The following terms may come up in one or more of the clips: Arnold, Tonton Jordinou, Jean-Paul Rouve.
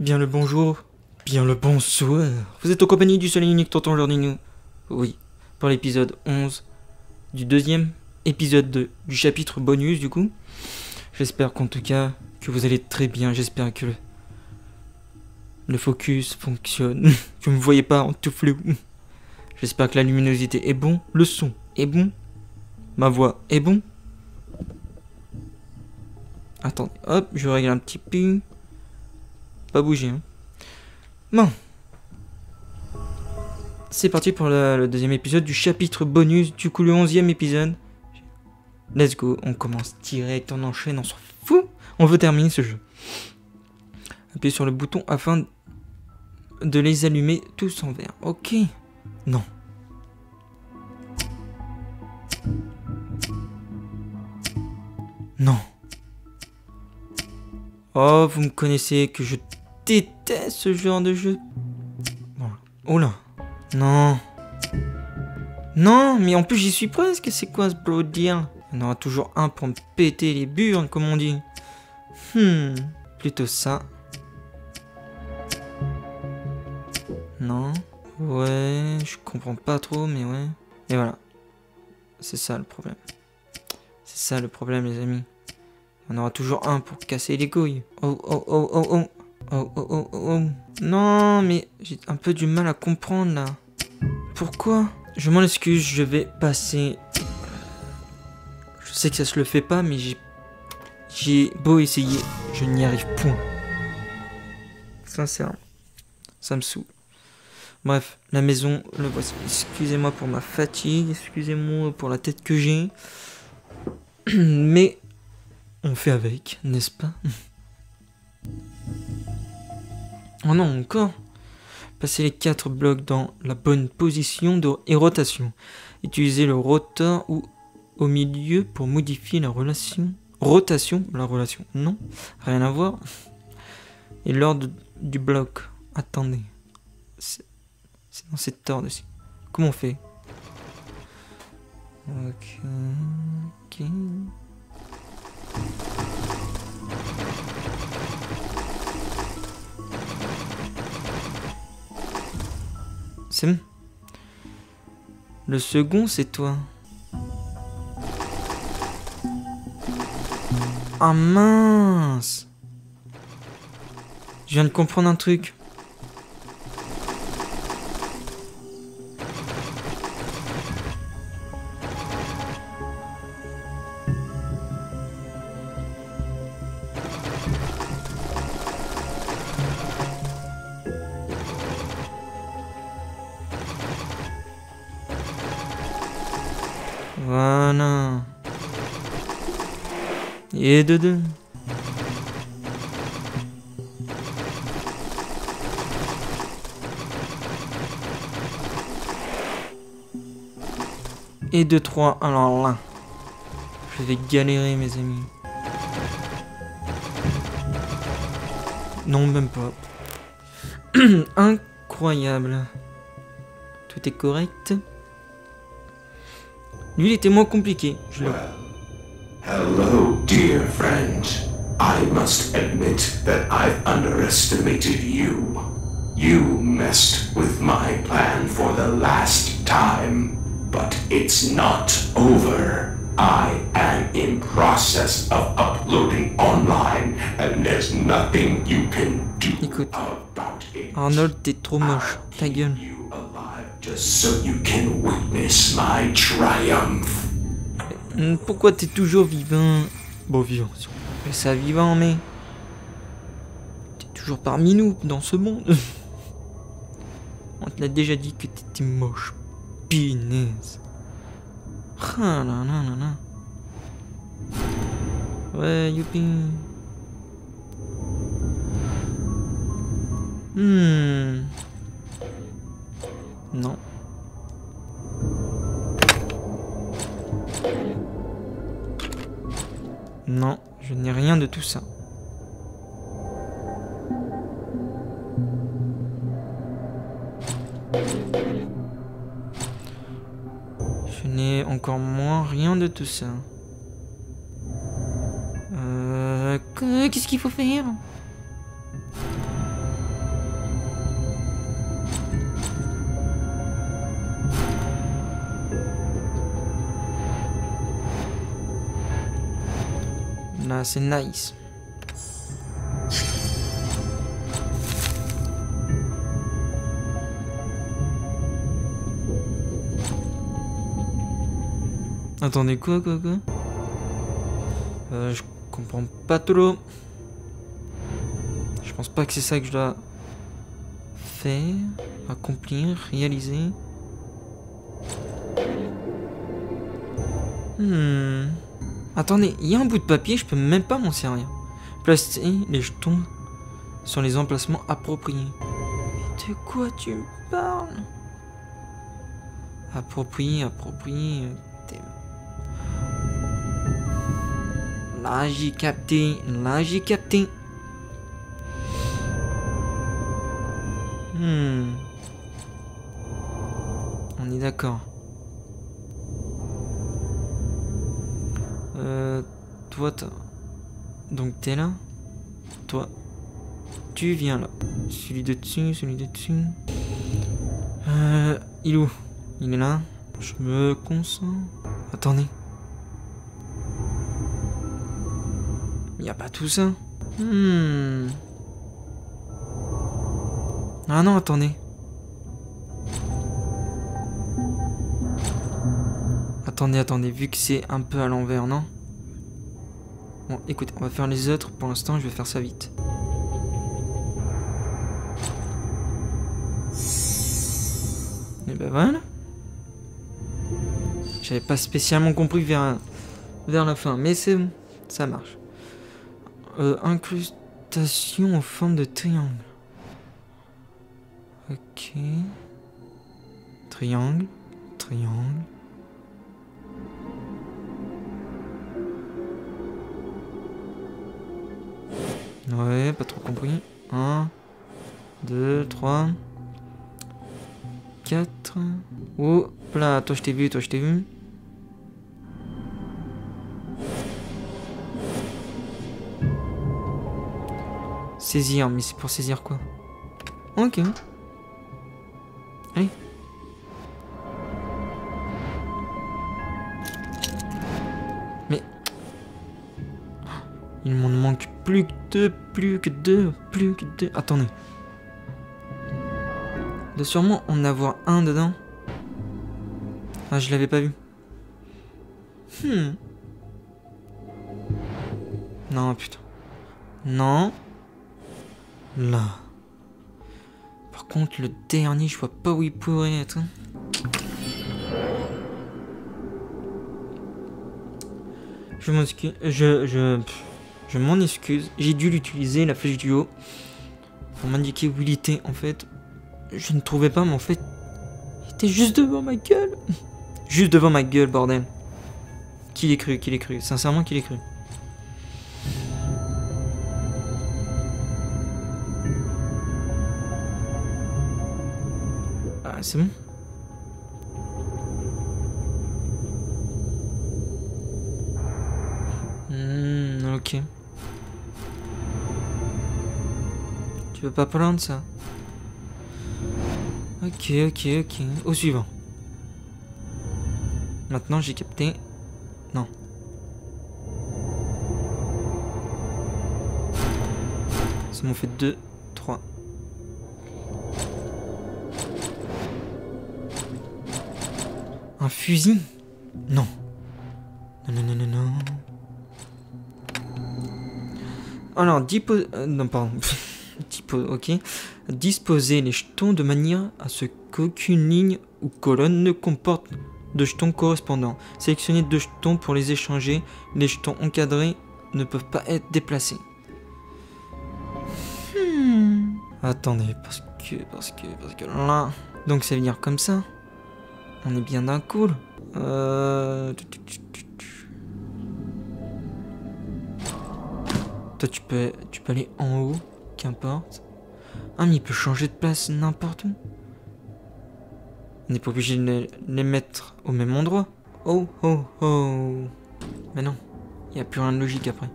Bien le bonjour, bien le bonsoir. Vous êtes en compagnie du seul et unique Tonton Jordinou. Oui, pour l'épisode 11 du deuxième épisode 2 du chapitre bonus du coup. J'espère qu'en tout cas que vous allez très bien, j'espère que le focus fonctionne, que vous ne me voyez pas en tout flou. J'espère que la luminosité est bon, le son est bon, ma voix est bon. Attendez, hop, je règle un petit peu. Pas bouger, hein. Bon. C'est parti pour le deuxième épisode du chapitre bonus, du coup le 11e épisode. Let's go, on commence direct, on enchaîne, on s'en fout. On veut terminer ce jeu. Appuyez sur le bouton afin de les allumer tous en vert. Ok. Non. Non. Oh, vous me connaissez que je déteste ce genre de jeu. Oh là. Non. Non, mais en plus j'y suis presque. C'est quoi ce blow deal? Il y en aura toujours un pour me péter les burnes, comme on dit. Plutôt ça. Non. Ouais, je comprends pas trop, mais ouais. Et voilà. C'est ça le problème. C'est ça le problème, les amis. On aura toujours un pour casser les couilles. Oh, oh, oh, oh, oh. Oh, oh, oh, oh, oh. Non, mais j'ai un peu du mal à comprendre, là. Pourquoi? Je m'en excuse, je vais passer... Je sais que ça se le fait pas, mais j'ai beau essayer, je n'y arrive point. Sincèrement. Ça me saoule. Bref, la maison, le voici. Excusez-moi pour ma fatigue, excusez-moi pour la tête que j'ai. Mais... on fait avec, n'est-ce pas? Oh non, encore! Passez les 4 blocs dans la bonne position et rotation. Utilisez le rotor ou au milieu pour modifier la relation. Rotation, la relation, non, rien à voir. Et l'ordre du bloc, attendez. C'est dans cet ordre aussi. Comment on fait? Ok. Ok. C'est bon. Le second, c'est toi. Ah mince. Je viens de comprendre un truc. Voilà. Et de deux. Et de trois. Alors là, je vais galérer, mes amis. Non, même pas. Incroyable. Tout est correct. Lui, il était moins compliqué. Hello, dear friend. I must admit that I've underestimated you. You messed with my plan for the last time, but it's not over. I am in process of uploading online, and there's nothing you can do about it. Arnold, t'es trop moche. Ta gueule. Just so you can witness my triumph. Pourquoi t'es toujours vivant? Bon, vivant, si on appelle ça vivant, mais... t'es toujours parmi nous, dans ce monde. On te l'a déjà dit que t'étais moche. Pinaise. Ah, là, là, là, là. Ouais, youpi. Non. Non, je n'ai rien de tout ça. Je n'ai encore moins rien de tout ça. Qu'est-ce qu'il faut faire ? là, c'est nice. Attendez, quoi je comprends pas trop. Je pense pas que c'est ça que je dois faire, accomplir, réaliser. Attendez, il y a un bout de papier, je peux même pas m'en servir. Placer les jetons sur les emplacements appropriés. Mais de quoi tu me parles? Approprié. Là j'ai capté, On est d'accord. Toi, donc t'es là. Toi, tu viens là. Celui de dessus, il est où? Il est là. Je me concentre. Attendez. Il n'y a pas tout ça. Ah non, attendez. Attendez, vu que c'est un peu à l'envers, non? Bon, écoutez, on va faire les autres. Pour l'instant, je vais faire ça vite. Et ben voilà. J'avais pas spécialement compris vers la fin, mais c'est bon, ça marche. Incrustation en forme de triangle. Ok. Triangle. Ouais, pas trop compris. 1, 2, 3, 4. Oh, là, toi je t'ai vu, Saisir, mais c'est pour saisir quoi? Ok. Allez. Mais... il m'en manque plus que deux, plus que deux. Attendez. Il doit sûrement en avoir un dedans. Ah, je l'avais pas vu. Non, putain. Non. Là. Par contre, le dernier, je vois pas où il pourrait être. Je m'en excuse. Je m'en excuse. J'ai dû l'utiliser, la flèche du haut. Pour m'indiquer où il était, en fait. Je ne trouvais pas, mais en fait... il était juste devant ma gueule. Juste devant ma gueule, bordel. Qui l'ait cru. Sincèrement, qui l'ait cru. C'est bon. Ok. Tu peux pas prendre ça. Ok. Au suivant. Maintenant j'ai capté. Non. Ça m'en fait 2, 3. Un fusil? Non. Non. Alors, disposer les jetons de manière à ce qu'aucune ligne ou colonne ne comporte de jetons correspondants. Sélectionner 2 jetons pour les échanger. Les jetons encadrés ne peuvent pas être déplacés. Attendez, parce que là... donc ça veut dire comme ça. On est bien d'un coup. Toi, tu peux aller en haut, qu'importe. Ah, mais il peut changer de place n'importe où. On n'est pas obligé de les mettre au même endroit. Oh. Mais non, il n'y a plus rien de logique après.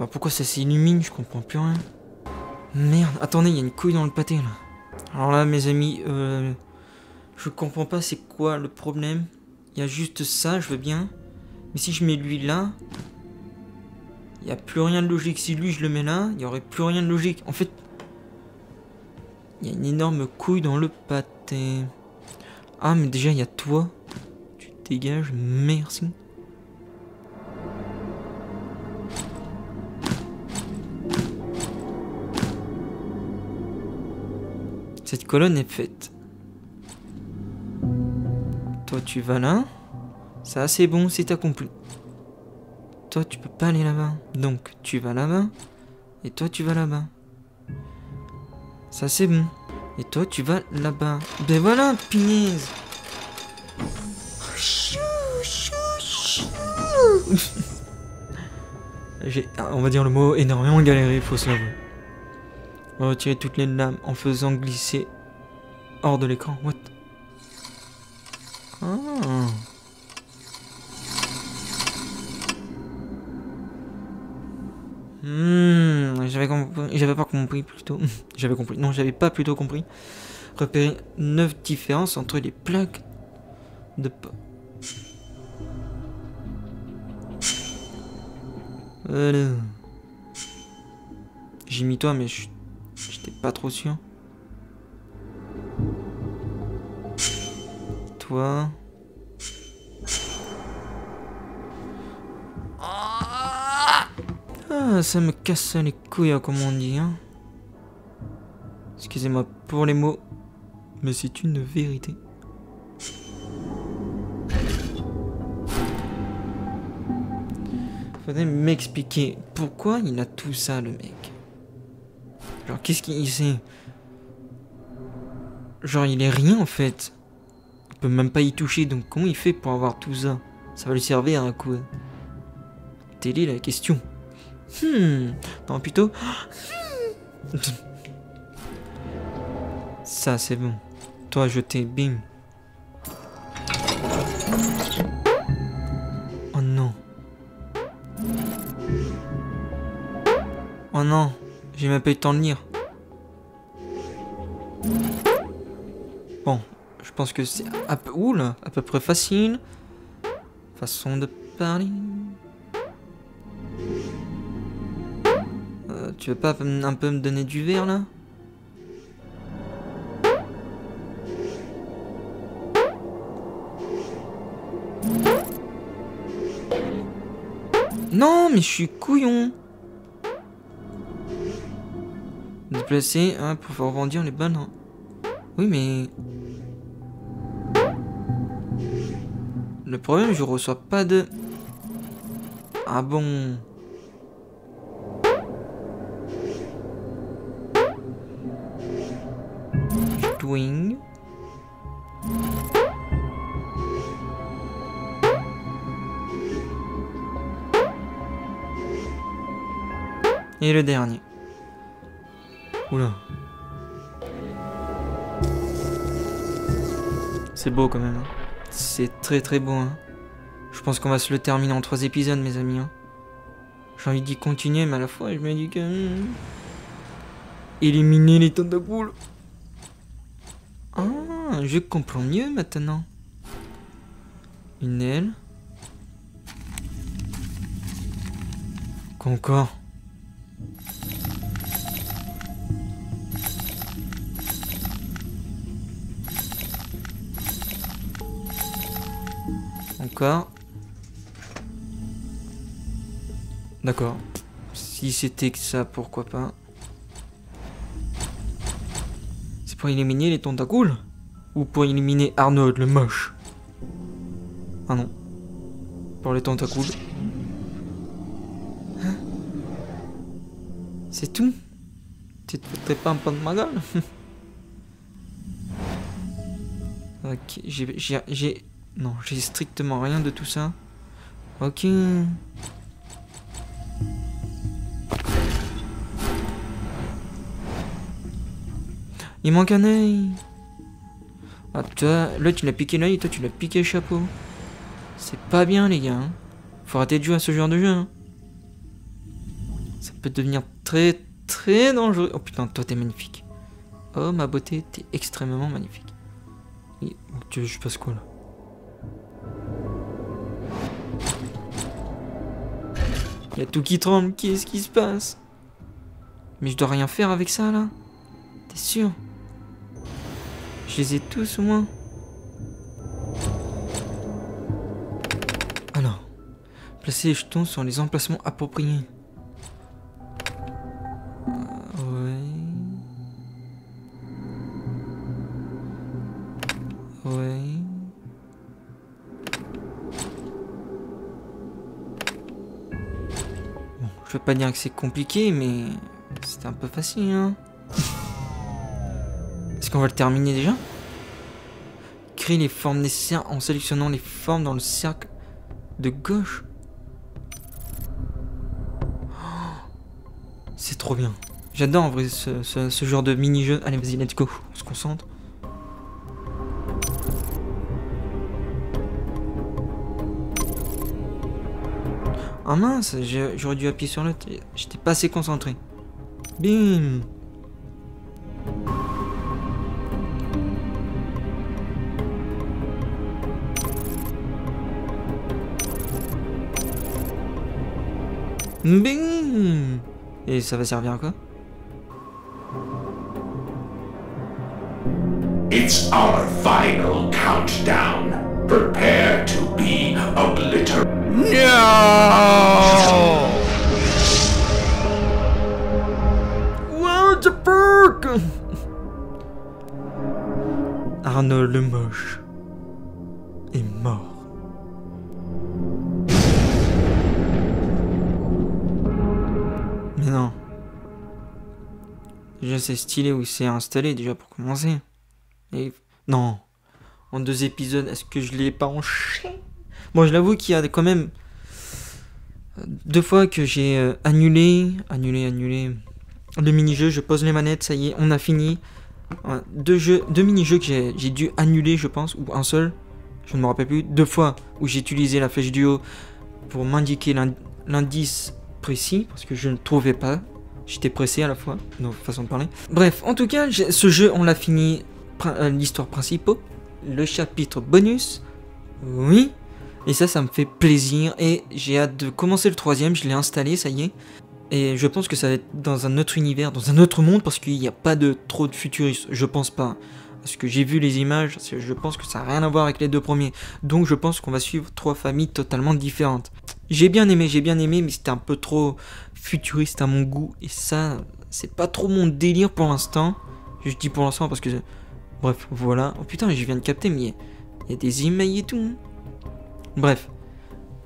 Bah, pourquoi ça s'illumine? Je comprends plus rien. Merde, attendez, il y a une couille dans le pâté là. Alors là, mes amis, je comprends pas c'est quoi le problème. Il y a juste ça, je veux bien. Mais si je mets lui là... Il n'y a plus rien de logique. Si lui, je le mets là, il n'y aurait plus rien de logique. En fait, il y a une énorme couille dans le pâté. Ah, mais déjà, il y a toi. Tu te dégages, merci. Cette colonne est faite. Toi, tu vas là. Ça, c'est bon, c'est accompli. Toi, tu peux pas aller là-bas. Donc, tu vas là-bas. Et toi, tu vas là-bas. Ça, c'est bon. Et toi, tu vas là-bas. Ben voilà, punaise. J'ai, on va dire le mot, énormément galéré, faut se l'avouer. On va retirer toutes les lames en faisant glisser hors de l'écran. What? Ah. J'avais pas compris. Repérer 9 différences entre les plaques de... Voilà. J'ai mis toi, mais j'étais pas trop sûr. Toi... Ah, ça me casse les couilles, comme on dit, hein. Excusez-moi pour les mots, mais c'est une vérité. Faudrait m'expliquer pourquoi il a tout ça, le mec. Genre, qu'est-ce qu'il sait? Genre, il est rien, en fait. Il peut même pas y toucher, donc comment il fait pour avoir tout ça? Ça va lui servir à quoi? Telle est la question. Non, plutôt... Ça, c'est bon. Toi, jeter, bim. Oh non. Oh non. J'ai même pas eu le temps de lire. Bon, je pense que c'est à peu... Oula, à peu près facile. Façon de parler... Tu veux pas un peu me donner du verre là? Non, mais je suis couillon. Déplacer hein, pour faire rebondir les balles. Hein. Oui, mais... Le problème, je reçois pas de... Ah bon? Wing. Et le dernier. Oula. C'est beau quand même. Hein. C'est très très beau. Hein. Je pense qu'on va se le terminer en 3 épisodes, mes amis. Hein. J'ai envie d'y continuer, mais à la fois je me dis que... Éliminer les tentacules. Ah, je comprends mieux maintenant. Une aile. Concorde. Encore. D'accord. Si c'était que ça, pourquoi pas. Pour éliminer les tentacules ou pour éliminer Arnold le moche? Ah non, pour les tentacules. Hein? C'est tout? Tu te foutrais pas un peu de ma gueule? Ok, j'ai... Non, j'ai strictement rien de tout ça. Ok. Il manque un œil. Ah, toi, là, tu l'as piqué l'œil et toi, tu l'as piqué le chapeau. C'est pas bien, les gars. Hein. Faut arrêter de jouer à ce genre de jeu. Hein. Ça peut devenir très, très dangereux. Oh putain, toi, t'es magnifique. Oh, ma beauté, t'es extrêmement magnifique. Et... Oh, tu veux, je passe quoi, là? Il y a tout qui tremble. Qu'est-ce qui se passe? Mais je dois rien faire avec ça, là. T'es sûr? Je les ai tous, au moins. Alors, placer les jetons sur les emplacements appropriés. Je veux pas dire que c'est compliqué, mais c'était un peu facile, hein. Est-ce qu'on va le terminer déjà? Créer les formes nécessaires en sélectionnant les formes dans le cercle de gauche. Oh, c'est trop bien. J'adore en vrai ce genre de mini-jeu. Allez, vas-y, let's go. On se concentre. Ah mince, j'aurais dû appuyer sur l'autre, j'étais pas assez concentré. Bim! Bim! Et ça va servir à quoi? It's our final countdown. Prepare to be obliterated. No! What the fuck? Arnold le moche est mort. Mais non. Déjà c'est stylé où il s'est installé déjà pour commencer. Et non. En 2 épisodes, est-ce que je l'ai pas enchaîné? Bon, je l'avoue qu'il y a quand même 2 fois que j'ai annulé le mini-jeu. Je pose les manettes, ça y est, on a fini. 2 mini-jeux que j'ai dû annuler, je pense, ou un seul, je ne me rappelle plus. 2 fois où j'ai utilisé la flèche du haut pour m'indiquer l'indice précis, parce que je ne trouvais pas. J'étais pressé à la fois, donc façon de parler. Bref, en tout cas, ce jeu, on l'a fini, l'histoire principale, le chapitre bonus, oui. Et ça me fait plaisir et j'ai hâte de commencer le 3e, je l'ai installé, ça y est. Et je pense que ça va être dans un autre univers, dans un autre monde, parce qu'il n'y a pas de trop de futuristes, je pense pas. Parce que j'ai vu les images, je pense que ça n'a rien à voir avec les 2 premiers. Donc je pense qu'on va suivre 3 familles totalement différentes. J'ai bien aimé, mais c'était un peu trop futuriste à mon goût. Et ça, c'est pas trop mon délire pour l'instant. Je dis pour l'instant parce que... Bref, voilà. Oh putain, je viens de capter, mais il y a des emails et tout. Bref,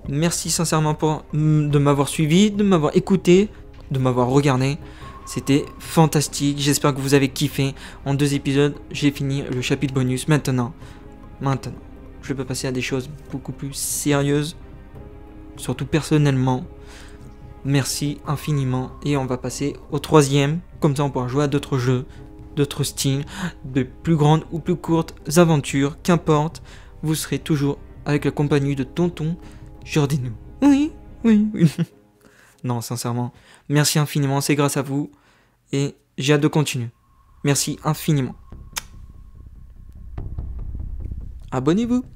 merci sincèrement de m'avoir suivi, de m'avoir écouté, de m'avoir regardé. C'était fantastique, j'espère que vous avez kiffé. En 2 épisodes, j'ai fini le chapitre bonus. Maintenant, je peux passer à des choses beaucoup plus sérieuses, surtout personnellement. Merci infiniment et on va passer au 3e. Comme ça, on pourra jouer à d'autres jeux, d'autres styles, de plus grandes ou plus courtes aventures. Qu'importe, vous serez toujours avec la compagnie de Tonton Jordinou. Oui. Non, sincèrement, merci infiniment, c'est grâce à vous. Et j'ai hâte de continuer. Merci infiniment. Abonnez-vous.